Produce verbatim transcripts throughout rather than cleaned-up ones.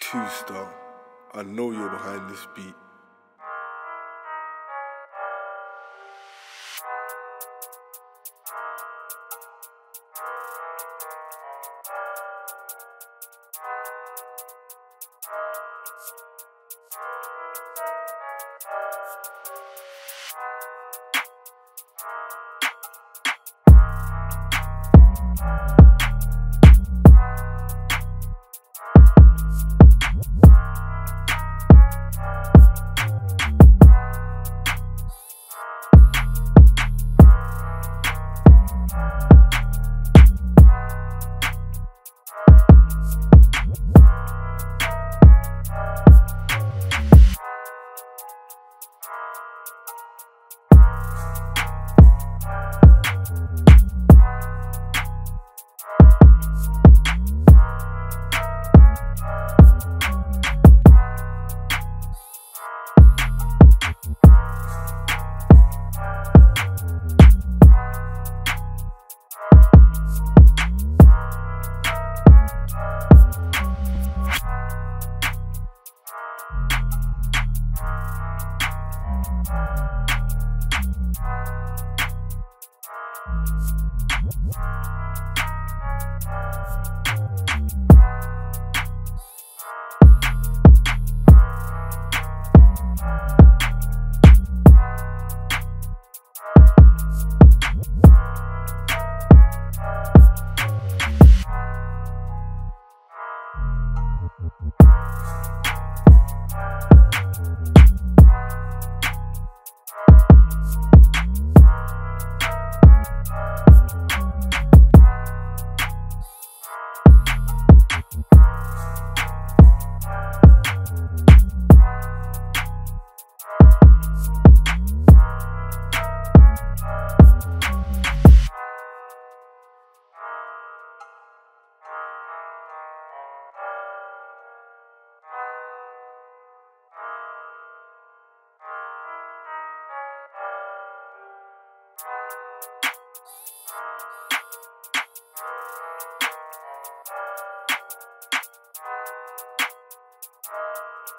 two S T Y, I know you're behind this beat.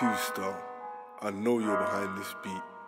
two S T Y, I know you're behind this beat.